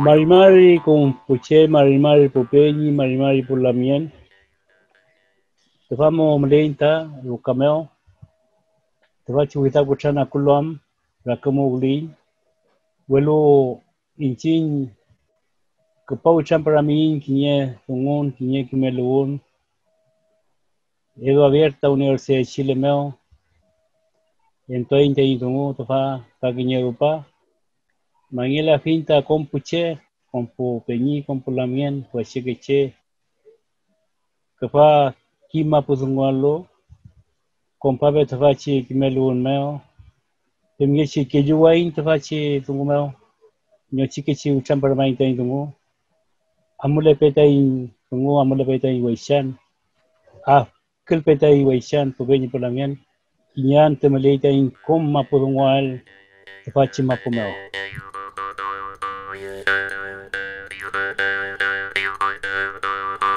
Marimari con Puché, Marimari por Peñi, Marimari por la Mien. Te vamos lenta, los cameos. Te va a chuguita por Chana Kulam, la Camogli. Vuelo Inchin, que Pau Champaramin, Quiñé, Tungón, Quiñé, Quimelugón. Edo abierta, Universidad de Chile, Meo. En todo y Tungón, te va a Quiñerupa. Mañana finta con Puché, con Peñi, con Pulamien, con Chequeche, que fa Kima Puzungualo, con Pape Tafachi, Kimelun Meo, Pemiechi, que yo voy a Tafachi, Tungumeo, no Chiquechi, Uchampermain Tungu, Amulepeta in Tungu, Amulepeta in Weishan, Ah, Kilpeta in Weishan, Pubeni Pulamien, Kinyan Temeleta in Koma Puzungual, Tafachi Mapumeo. Thank you.